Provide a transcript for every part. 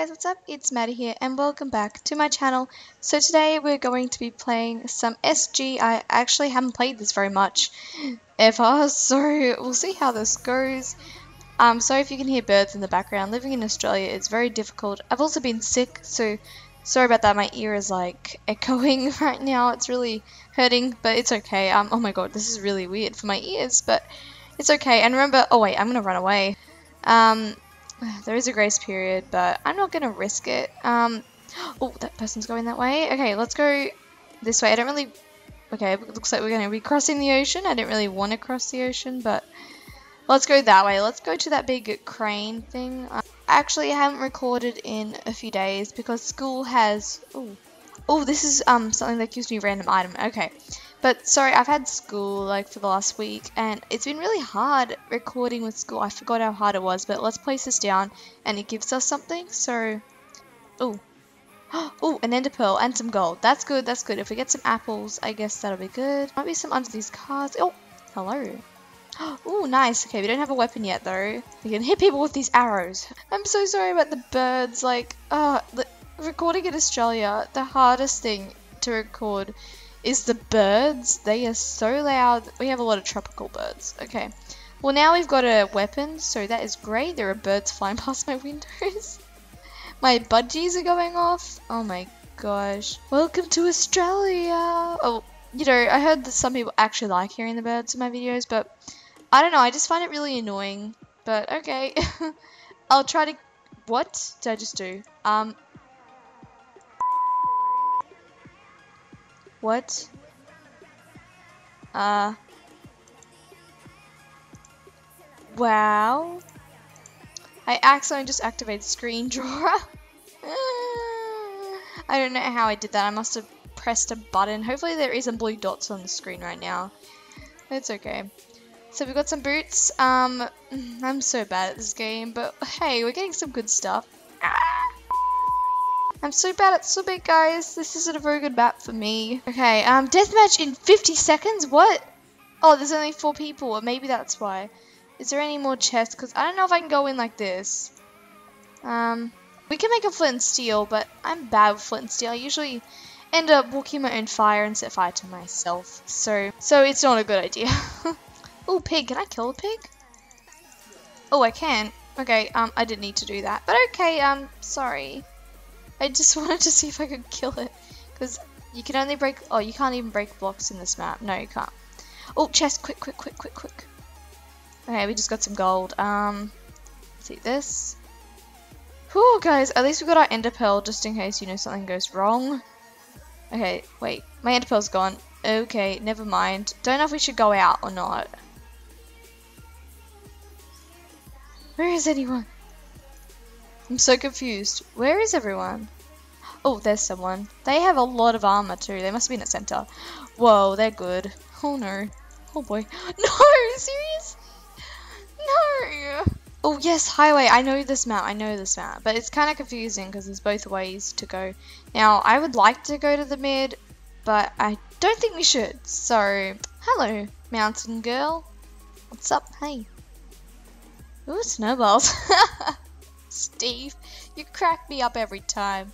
guys, what's up? It's Maddie here and welcome back to my channel. So today we're going to be playing some SG. I actually haven't played this very much ever, so we'll see how this goes. Sorry if you can hear birds in the background. Living in Australia, it's very difficult. I've also been sick, so sorry about that. My ear is like echoing right now. It's really hurting, but it's okay. Oh my god, this is really weird for my ears, but it's okay. And remember, oh wait, I'm gonna run away. There is a grace period, but I'm not gonna risk it. Oh, that person's going that way. Okay, let's go this way. I don't really... Okay, it looks like we're gonna be crossing the ocean. I don't really want to cross the ocean, but let's go that way. Let's go to that big crane thing. Actually, I haven't recorded in a few days because school has... Oh, this is something that gives me a random item. Okay, but sorry, I've had school like for the last week and it's been really hard recording with school. I forgot how hard it was, but let's place this down and it gives us something. So, oh, an ender pearl and some gold. That's good, that's good. If we get some apples, I guess that'll be good. Might be some under these cars. Oh, hello. Oh, nice. Okay, we don't have a weapon yet though. We can hit people with these arrows. I'm so sorry about the birds. Like, recording in Australia, the hardest thing to record is the birds. They are so loud. We have a lot of tropical birds. Okay, well now we've got a weapon, so that is great. There are birds flying past my windows. My budgies are going off. Oh my gosh. Welcome to Australia. Oh, you know, I heard that some people actually like hearing the birds in my videos, but I don't know. I just find it really annoying, but okay. I'll try to... What did I just do? What? Wow. I accidentally just activated screen drawer. I don't know how I did that. I must have pressed a button. Hopefully there isn't blue dots on the screen right now. It's okay. So we've got some boots. I'm so bad at this game, but hey, we're getting some good stuff. I'm so bad at swimming, guys. This isn't a very good map for me. Okay, deathmatch in 50 seconds? What? Oh, there's only 4 people, or maybe that's why. Is there any more chests? Because I don't know if I can go in like this. We can make a flint and steel, but I'm bad with flint and steel. I usually end up walking my own fire and set fire to myself. So it's not a good idea. Oh, pig. Can I kill a pig? Oh, I can. Okay, I didn't need to do that. But okay, sorry. I just wanted to see if I could kill it, because you can only break... Oh, you can't even break blocks in this map. No, you can't. Oh, chest! Quick, quick, quick, quick, quick. Okay, we just got some gold. Let's eat this. Whew, guys, at least we got our ender pearl, just in case, you know, something goes wrong. Okay, wait. My ender pearl's gone. Okay, never mind. Don't know if we should go out or not. Where is anyone? I'm so confused. Where is everyone? Oh, there's someone. They have a lot of armor too. They must have been at center. Whoa, they're good. Oh no. Oh boy. No, seriously? No. Oh yes, highway. I know this map. But it's kind of confusing because there's both ways to go. Now, I would like to go to the mid, but I don't think we should. So, hello, mountain girl. What's up? Hey. Ooh, snowballs. Steve, you crack me up every time.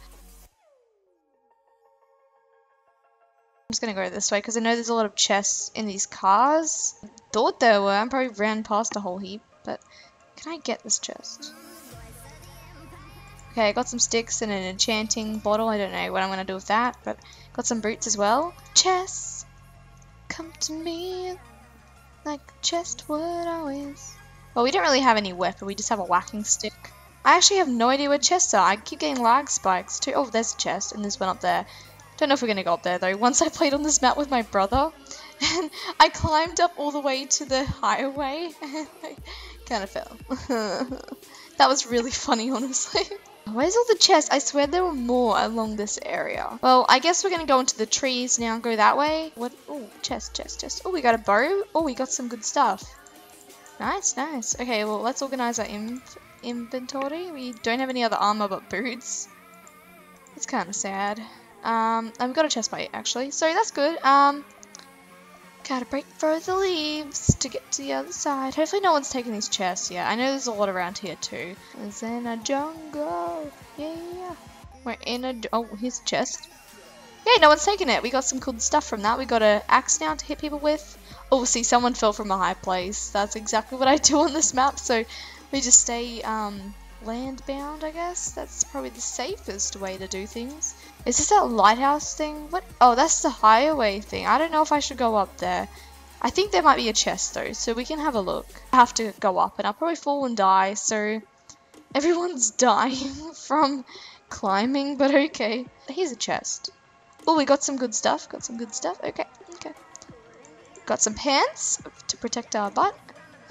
I'm just gonna go this way because I know there's a lot of chests in these cars. I thought there were. I probably ran past a whole heap, but can I get this chest? Okay, I got some sticks and an enchanting bottle. I don't know what I'm gonna do with that, but got some boots as well. Chests, come to me like the chest would always. Well, we don't really have any weapon. We just have a whacking stick. I actually have no idea where chests are. I keep getting lag spikes too. Oh, there's a chest and there's one up there. Don't know if we're going to go up there though. Once I played on this map with my brother and I climbed up all the way to the highway and I kind of fell. That was really funny, honestly. Where's all the chests? I swear there were more along this area. Well, I guess we're going to go into the trees now and go that way. What? Oh, chest. Oh, we got a bow. Oh, we got some good stuff. Nice. Okay, well, let's organize our inventory. We don't have any other armor but boots. It's kind of sad. I've got a chest plate actually, so that's good. Gotta break through the leaves to get to the other side. Hopefully no one's taking these chests yet. I know there's a lot around here too. It's in a jungle. Yeah. We're in a... Oh, here's a chest. Yeah, no one's taking it. We got some cool stuff from that. We got an axe now to hit people with. Oh, see, someone fell from a high place. That's exactly what I do on this map. So we just stay land-bound, I guess. That's probably the safest way to do things. Is this that lighthouse thing? What? Oh, that's the highway thing. I don't know if I should go up there. I think there might be a chest, though, so we can have a look. I have to go up, and I'll probably fall and die. So everyone's dying from climbing, but okay. Here's a chest. Oh, we got some good stuff. Got some good stuff. Okay. Got some pants to protect our butt.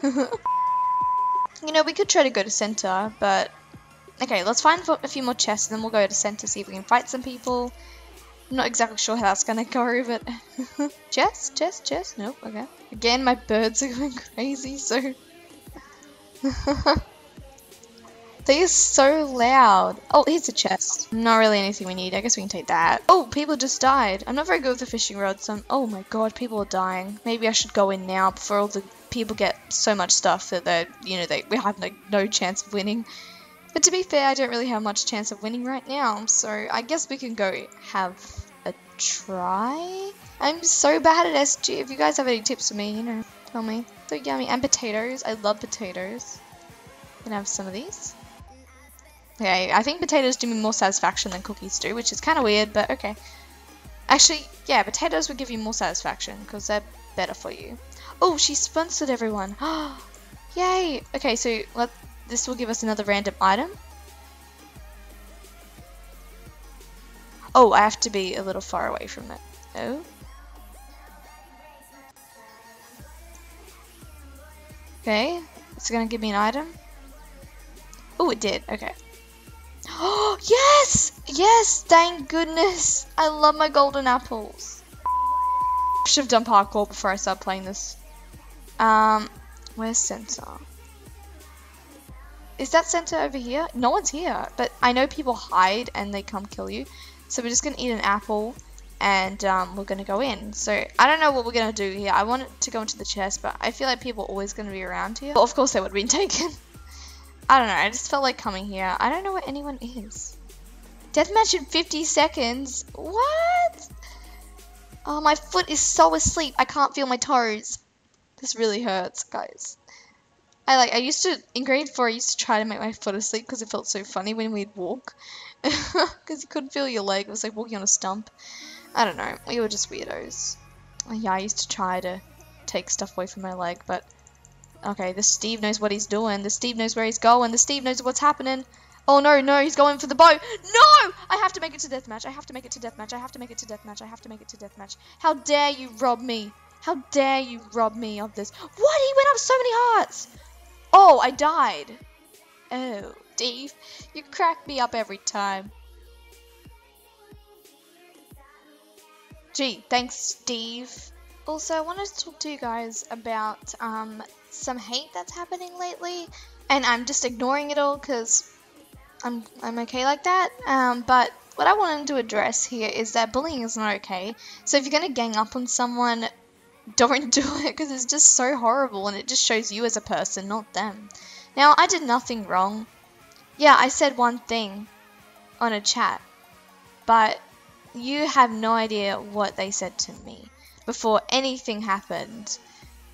You know, we could try to go to center, but... Okay, let's find a few more chests, and then we'll go to center, see if we can fight some people. I'm not exactly sure how that's gonna go, but... chest? Nope, okay. Again, my birds are going crazy, so... They are so loud. Oh, here's a chest. Not really anything we need. I guess we can take that. Oh, people just died. I'm not very good with the fishing rod, so I'm... Oh my god, people are dying. Maybe I should go in now before all the people get so much stuff that they're, you know, we have no chance of winning. But to be fair, I don't really have much chance of winning right now, so I guess we can go have a try. I'm so bad at SG. If you guys have any tips for me, you know, tell me. So yummy. And potatoes. I love potatoes. Can I have some of these? Okay, I think potatoes do me more satisfaction than cookies do, which is kind of weird, but okay. Actually, yeah, potatoes would give you more satisfaction because they're better for you. Oh, she sponsored everyone. Yay! Okay, so this will give us another random item. Oh, I have to be a little far away from it. Oh. Okay, it's going to give me an item. Oh, it did. Okay. Oh, yes! Yes! Thank goodness! I love my golden apples. I should have done parkour before I started playing this. Where's center? Is that center over here? No one's here, but I know people hide and they come kill you. So we're just going to eat an apple and we're going to go in. So I don't know what we're going to do here. I wanted to go into the chest, but I feel like people are always going to be around here. Well, of course they would have been taken. I don't know, I just felt like coming here. I don't know where anyone is. Deathmatch in 50 seconds? What? Oh, my foot is so asleep. I can't feel my toes. This really hurts, guys. I used to, in grade 4, I used to try to make my foot asleep because it felt so funny when we'd walk. Because you couldn't feel your leg. It was like walking on a stump. I don't know. We were just weirdos. Yeah, I used to try to take stuff away from my leg, but... Okay, the Steve knows what he's doing. The Steve knows where he's going. The Steve knows what's happening. Oh, no, he's going for the bow. No! I have to make it to deathmatch. I have to make it to deathmatch. How dare you rob me? How dare you rob me of this? What? He went up so many hearts. Oh, I died. Oh, Steve, you crack me up every time. Gee, thanks, Steve. Also, I wanted to talk to you guys about some hate that's happening lately, and I'm just ignoring it all because I'm okay like that. But what I wanted to address here is that bullying is not okay. So if you're gonna gang up on someone, don't do it because it's just so horrible and it just shows you as a person, not them. Now, I did nothing wrong. Yeah, I said one thing on a chat, but you have no idea what they said to me before anything happened.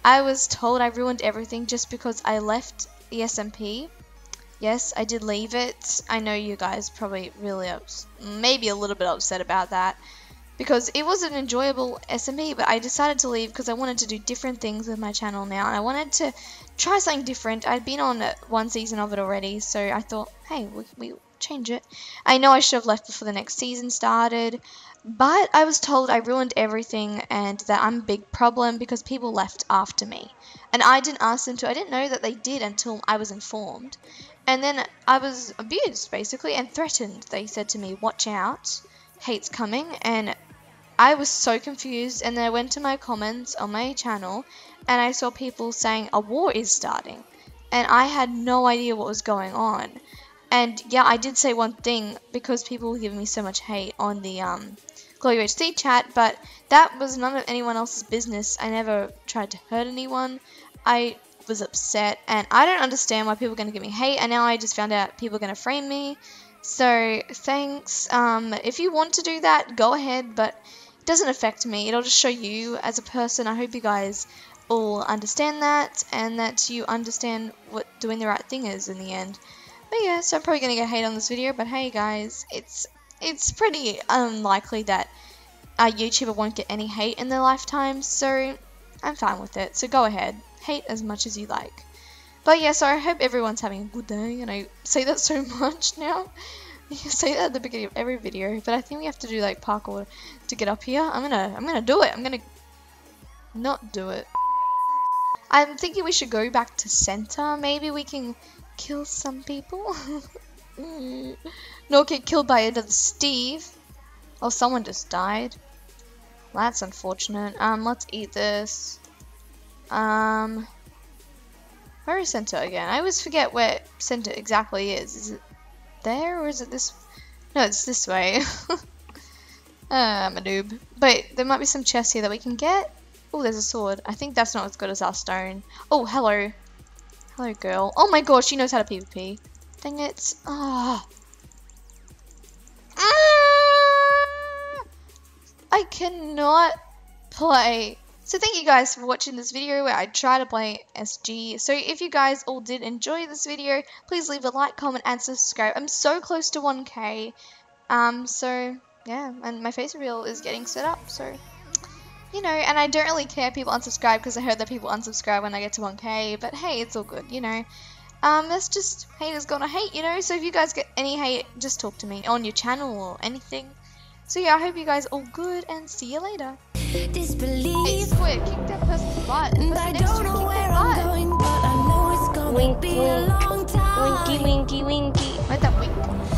I was told I ruined everything just because I left the SMP. Yes, I did leave it. I know you guys probably really, maybe a little bit upset about that because it was an enjoyable SMP, but I decided to leave because I wanted to do different things with my channel now and I wanted to try something different. I'd been on one season of it already, so I thought, hey, we change it. I know I should have left before the next season started, but I was told I ruined everything and that I'm a big problem because people left after me. And I didn't ask them to. I didn't know that they did until I was informed. And then I was abused, basically, and threatened. They said to me, watch out, hate's coming. And I was so confused. And then I went to my comments on my channel and I saw people saying a war is starting. And I had no idea what was going on. And yeah, I did say one thing because people were giving me so much hate on the GlowUHC chat, but that was none of anyone else's business. I never tried to hurt anyone. I was upset, and I don't understand why people are going to give me hate, and now I just found out people are going to frame me. So thanks. If you want to do that, go ahead, but it doesn't affect me. It'll just show you as a person. I hope you guys all understand that, and that you understand what doing the right thing is in the end. But yeah, so I'm probably going to get hate on this video, but hey guys, it's pretty unlikely that a YouTuber won't get any hate in their lifetime, so I'm fine with it. So go ahead, hate as much as you like. But yeah, so I hope everyone's having a good day, and I say that so much now. You say that at the beginning of every video, but I think we have to do like parkour to get up here. I'm gonna do it. I'm gonna not do it. I'm thinking we should go back to center. Maybe we can kill some people. No, get killed by another Steve. Oh, someone just died. Well, that's unfortunate. Let's eat this. Where is center again? I always forget where center exactly is. Is it there or is it this? No, it's this way. I'm a noob. But there might be some chests here that we can get. Oh, there's a sword. I think that's not as good as our stone. Oh, hello. Hello, girl. Oh my gosh, she knows how to PvP. Dang it. Ah. Oh. I cannot play. So thank you guys for watching this video where I try to play SG. So if you guys all did enjoy this video, please leave a like, comment, and subscribe. I'm so close to 1K. So yeah, and my face reveal is getting set up, so you know, and I don't really care if people unsubscribe because I heard that people unsubscribe when I get to 1K, but hey, it's all good, you know. That's just haters gonna hate, you know, so if you guys get any hate, just talk to me on your channel or anything. So yeah, I hope you guys all good, and see you later. Hey, Squid, kick that person's butt. I don't know where I'm going, but I know it's gonna be a long time. Winky, winky, winky. Where's that wink?